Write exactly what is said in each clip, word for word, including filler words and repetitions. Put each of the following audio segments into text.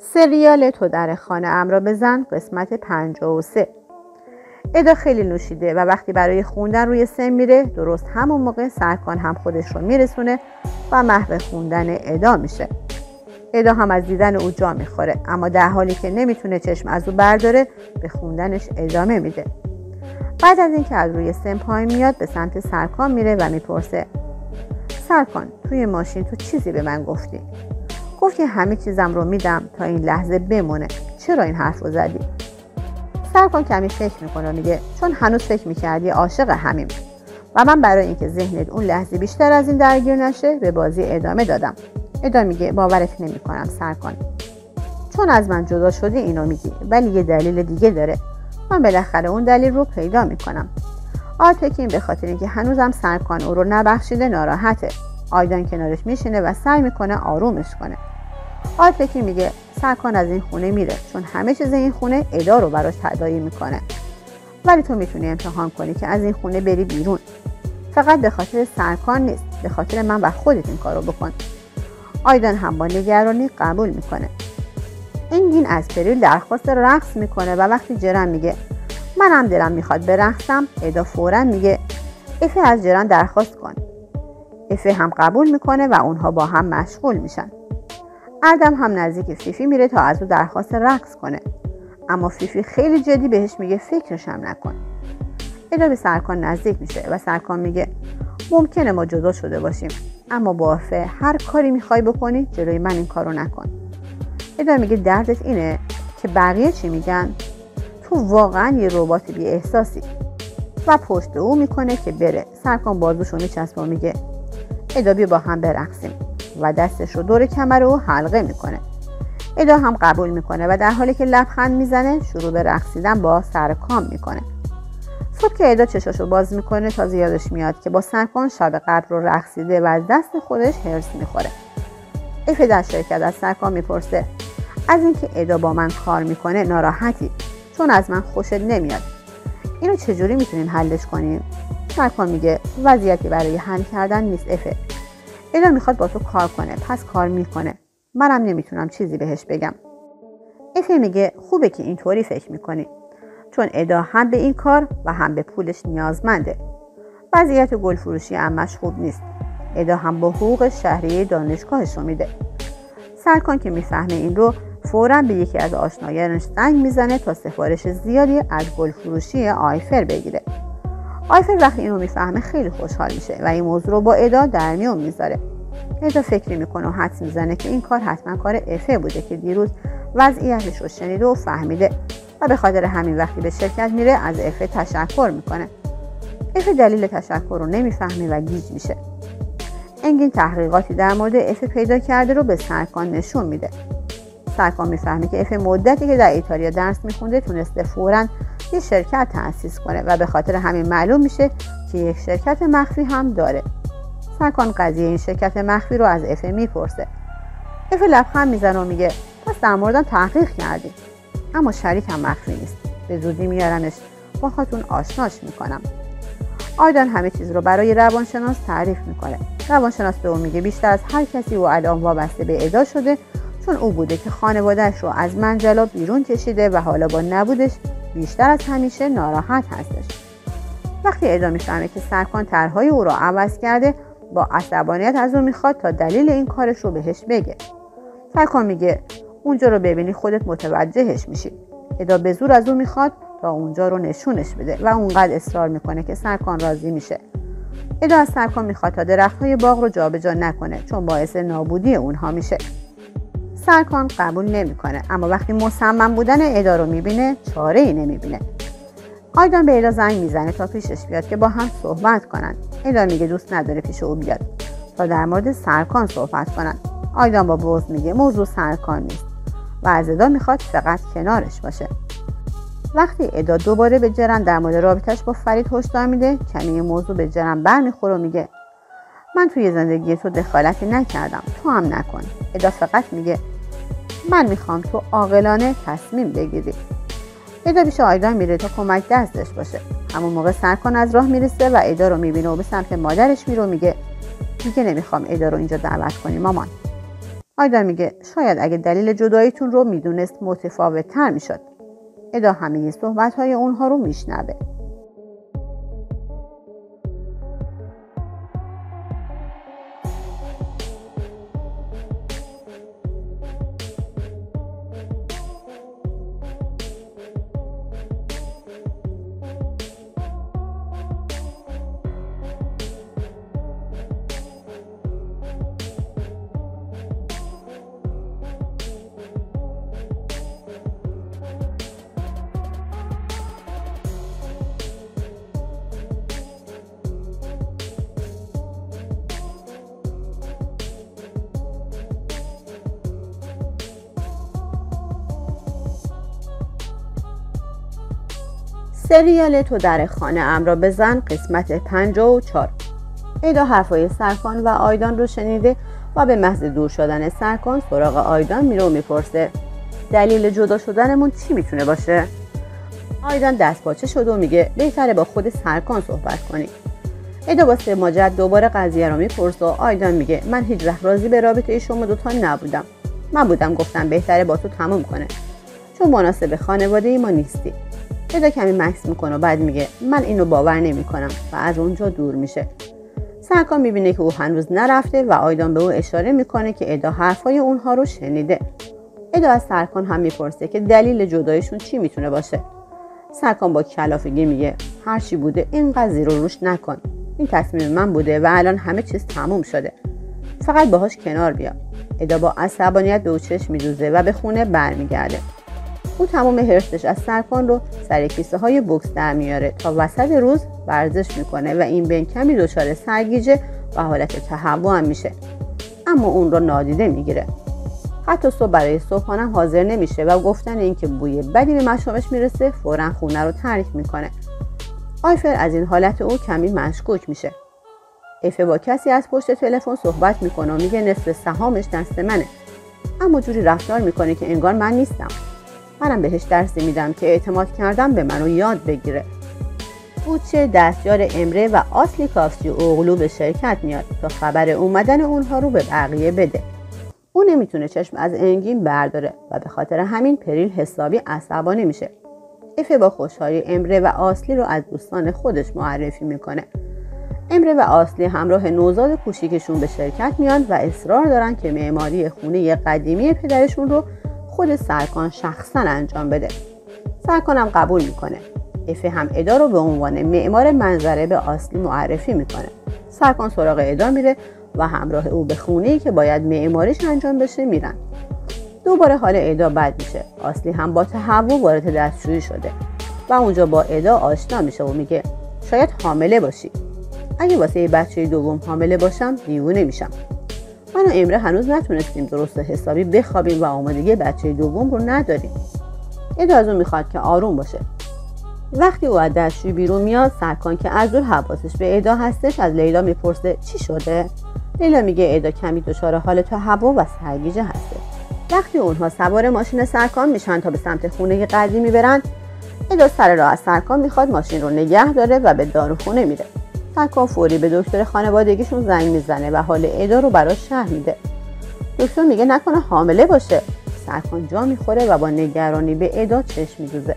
سریال تو در خانه ام را بزن قسمت پنجاه و سه. ادا خیلی نوشیده و وقتی برای خوندن روی سن میره درست همون موقع سرکان هم خودش رو میرسونه و محو خوندن ادا میشه. ادا هم از دیدن او جا میخوره، اما در حالی که نمیتونه چشم از او برداره به خوندنش ادامه میده. بعد از اینکه از روی سن پایین میاد به سمت سرکان میره و میپرسه سرکان توی ماشین تو چیزی به من گفتی؟ گفتی همه چیزم رو میدم تا این لحظه بمونه، چرا این حرف رو زدی؟ سرکان کمی فکر میکنه و میگه چون هنوز فکر میکردی عاشق همیم و من برای اینکه ذهنت اون لحظه بیشتر از این درگیر نشه به بازی ادامه دادم. ادا میگه باورت نمیکنم سرکان، چون از من جدا شدی اینو میگی، ولی یه دلیل دیگه داره. من بالاخره اون دلیل رو پیدا میکنم. آتکین به خاطر اینکه هنوزم سرکان او رو نبخشیده ناراحته. آیدان کنارش میشینه و سعی میکنه آرومش کنه. آتکین میگه سرکان از این خونه میره چون همه چیز این خونه ادا رو براش تداعی میکنه، ولی تو میتونی امتحان کنی که از این خونه بری بیرون. فقط به خاطر سرکان نیست، به خاطر من و خودت این کارو بکن. آیدان هم با نگرانی قبول میکنه. انگین از پری درخواست رقص میکنه و وقتی جرن میگه منم دلم میخواد برقصم، ادا فوراً میگه افه از جرن درخواست کن. افه هم قبول میکنه و اونها با هم مشغول میشن. اردم هم نزدیک فیفی میره تا از او درخواست رقص کنه، اما فیفی خیلی جدی بهش میگه فکرش هم نکن. ادا به سرکان نزدیک میشه و سرکان میگه ممکنه ما جدا شده باشیم، اما با افه هر کاری میخوای بکنی جلوی من این کارو نکن. ادا میگه دردت اینه که بقیه چی میگن؟ تو واقعا یه ربات بی احساسی. و پشت او میکنه که بره. سرکان بازوشو میچسبه و میگه ادا بیا با هم برقصیم و دستش رو دور کمر او حلقه میکنه. ادا هم قبول میکنه و در حالی که لبخند میزنه شروع به رقصیدن با سرکان میکنه. صبح که ادا چشاشو باز میکنه تازه یادش میاد که با سرکان شب قبل رو رقصیده و از دست خودش هرس میخوره. افه در شرکت از سرکان میپرسه از اینکه ادا با من کار میکنه ناراحتی، چون از من خوشت نمیاد. اینو چجوری میتونیم حلش کنیم؟ سرکان میگه وضعیتی برای حل کردن نیست افه. ادا میخواد با تو کار کنه، پس کار میکنه. منم نمیتونم چیزی بهش بگم. افه میگه خوبه که اینطوری فکر میکنی، چون ادا هم به این کار و هم به پولش نیازمنده. وضعیت گلفروشی عمش خوب نیست. ادا هم با حقوق شهریه دانشگاهش رو میده. سرکان که میفهمه این رو فوراً به یکی از آشنایانش زنگ میزنه تا سفارش زیادی از گلفروشی آیفر بگیره. آیفر وقتی اینو میفهمه خیلی خوشحال میشه و این موضوع رو با ادا در میون میذاره. ادا فکری میکنه و حدس میزنه که این کار حتما کار افه بوده که دیروز وضعیتش رو شنیده و فهمیده و به خاطر همین وقتی به شرکت میره از افه تشکر میکنه. افه دلیل تشکر رو نمیفهمه و گیج میشه. انگین تحقیقاتی در مورد افه پیدا کرده رو به سرکان نشون میده. سرکان میفهمه که افه مدتی که در ایتالیا درس میخونده تونسته فوراً یه شرکت تأسیس کنه و به خاطر همین معلوم میشه که یک شرکت مخفی هم داره. سرکان قضیه این شرکت مخفی رو از افه میپرسه. افه لبخند میزنه و میگه پس در موردم تحقیق کردی، اما شریکم مخفی نیست. به زودی میارمش، با خاتون آشناش میکنم. آیدان همه چیز رو برای روانشناس تعریف میکنه. روانشناس به او میگه بیشتر از هر کسی او الان وابسته به ادا شده، چون او بوده که خانوادهش رو از منجلا بیرون کشیده و حالا با نبودش بیشتر از همیشه ناراحت هستش. وقتی ادا میفهمه که سرکان طرحهای او رو عوض کرده با عصبانیت از او میخواد تا دلیل این کارش رو بهش بگه. سرکان میگه اونجا رو ببینی خودت متوجهش میشی. ادا به زور از او میخواد تا اونجا رو نشونش بده و اونقدر اصرار میکنه که سرکان راضی میشه. ادا از سرکان میخواد تا درختهای باغ رو جابجا نکنه چون باعث نابودی اونها میشه. سرکان قبول نمیکنه، اما وقتی مصمم بودن ادا رو میبینه چاره ای نمیبینه. آیدان به ادا زنگ میزنه تا پیشش بیاد که با هم صحبت کنن. ادا میگه دوست نداره پیش او بیاد تا در مورد سرکان صحبت کنن. آیدان با بغض میگه موضوع سرکان نیست و از ادا میخواد فقط کنارش باشه. وقتی ادا دوباره به جرن در مورد رابطش با فرید هشدار میده کمی این موضوع به جرن برمیخوره و میگه من توی زندگی تو دخالتی نکردم، تو هم نکن. ادا فقط میگه من میخوام تو عاقلانه تصمیم بگیری. ادا پیش آیدان میره تا کمک دستش باشه. همون موقع سرکان از راه میرسه و ادا رو میبینه و به سمت مادرش میره و میگه دیگه نمیخوام ادا رو اینجا دعوت کنی مامان. آیدن میگه شاید اگه دلیل جداییتون رو میدونست متفاوت تر میشد. ادا همه صحبت های اونها رو میشنوه. سریال تو در خانه ام را بزن قسمت پنجاه و چهار. ادا حرفای سرکان و آیدان رو شنیده و به محض دور شدن سرکان سراغ آیدان میره و میپرسه دلیل جدا شدنمون چی میتونه باشه؟ آیدان دست پاچه شده و میگه بهتره با خود سرکان صحبت کنی. ادا با سماجت دوباره قضیه رو میپرسه و آیدان میگه من هیچ وقت راضی به رابطه شما دوتا نبودم. من بودم گفتم بهتره با تو تموم کنه چون مناسب خانواده ما نیستی. ادا کمی مکس میکنه و بعد میگه من اینو باور نمیکنم و از اونجا دور میشه. سرکان میبینه که او هنوز نرفته و آیدان به او اشاره میکنه که ادا حرفای اونها رو شنیده. ادا از سرکان هم میپرسه که دلیل جدایشون چی میتونه باشه. سرکان با کلافگی میگه هر چی بوده اینقدر زیر و روش نکن. این تصمیم من بوده و الان همه چیز تموم شده. فقط باهاش کنار بیا. ادا با عصبانیت به او چشم میدوزه و به خونه برمیگرده. او تمام حرصش از سرکان رو سر کیسه های بوکس در میاره تا وسط روز ورزش میکنه و این بین کمی دچار سرگیجه و حالت تهوع هم میشه، اما اون رو نادیده میگیره. حتی صبح برای صبحانه هم حاضر نمیشه و گفتن اینکه بوی بدی به مشامش میرسه فوراً خونه رو ترک میکنه. آیفر از این حالت او کمی مشکوک میشه. ایفه با کسی از پشت تلفن صحبت میکنه و میگه نصف سهامش دست منه، اما جوری رفتار میکنه که انگار من نیستم. منم بهش درسی میدم که اعتماد کردم به منو یاد بگیره. بوچه دستیار امره و اصلی کافسی اوغلو به شرکت میاد تا خبر اومدن اونها رو به بقیه بده. او نمیتونه چشم از انگین برداره و به خاطر همین پریل حسابی عصبانی میشه. افه با خوشحالی امره و اصلی رو از دوستان خودش معرفی میکنه. امره و اصلی همراه نوزاد کوچیکشون به شرکت میان و اصرار دارن که معماری خونه قدیمی پدرشون رو خود سرکان شخصا انجام بده. سرکان هم قبول میکنه. افه هم ادا رو به عنوان معمار منظره به اصلی معرفی میکنه. سرکان سراغ ادا میره و همراه او به خونه‌ای که باید معماریش انجام بشه میرن. دوباره حال ادا بد میشه. اصلی هم با تهوع وارد دستشویی شده و اونجا با ادا آشنا میشه و میگه شاید حامله باشی. اگه واسه یه بچه دوم حامله باشم دیوونه میشم. من و امره هنوز نتونستیم درست حسابی بخوابیم و آمادگی بچه دوم رو نداریم. ادا از اون میخواد که آروم باشه. وقتی او از دستشویی بیرون میاد، سرکان که از دور حواسش به ادا هستش از لیلا میپرسه چی شده؟ لیلا میگه ادا کمی دچار حال تهوع و سرگیجه هسته. وقتی اونها سوار ماشین سرکان میشن تا به سمت خونه قدیمی برن، ادا سر راه از سرکان میخواد ماشین رو نگه داره و به داروخونه میره. سرکان فوری به دکتر خانوادگیشون زنگ میزنه و حال ادا رو براش شرح میده. دکتر میگه نکنه حامله باشه. سرکان جا میخوره و با نگرانی به ادا چشم میدوزه.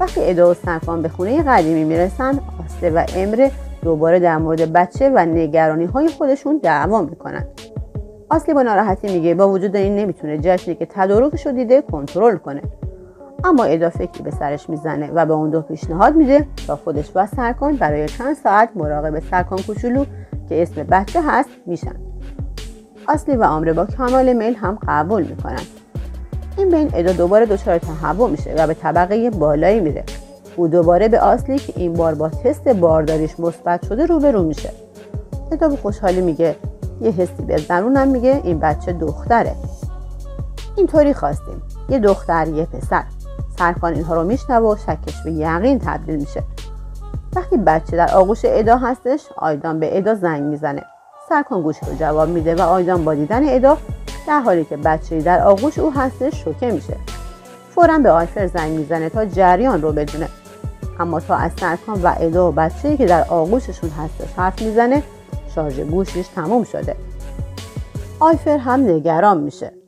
وقتی ادا و سرکان به خونه قدیمی میرسن، آسته و امره دوباره در مورد بچه و نگرانی های خودشون دعوا میکنن. آسته با ناراحتی میگه با وجود این نمیتونه جشنی که تدارکش رو دیده کنترل کنه. اما ادا فکری به سرش میزنه و به اون دو پیشنهاد میده تا خودش و سرکان برای چند ساعت مراقب سرکان کوچولو که اسم بچه هست میشن. اصلی و امره با کمال میل هم قبول میکنن. این بین ادا دوباره دچار تهوع میشه و به طبقه بالایی میره. او دوباره به اصلی که این بار با تست بارداریش مثبت شده روبرو میشه. ادا به خوشحالی میگه یه حسی به درونم میگه این بچه دختره. اینطوری خواستیم، یه دختر یه پسر. سرکان اینها رو میشنوه و شکش به یقین تبدیل میشه. وقتی بچه در آغوش ادا هستش، آیدان به ادا زنگ میزنه. سرکان گوش رو جواب میده و آیدان با دیدن ادا در حالی که بچه‌ای در آغوش او هستش شوکه میشه. فوراً به آیفر زنگ میزنه تا جریان رو بدونه. اما تا از سرکان و ادا و بچه‌ای که در آغوششون هستش حرف میزنه، شارژ گوشیش تموم شده. آیفر هم نگران میشه.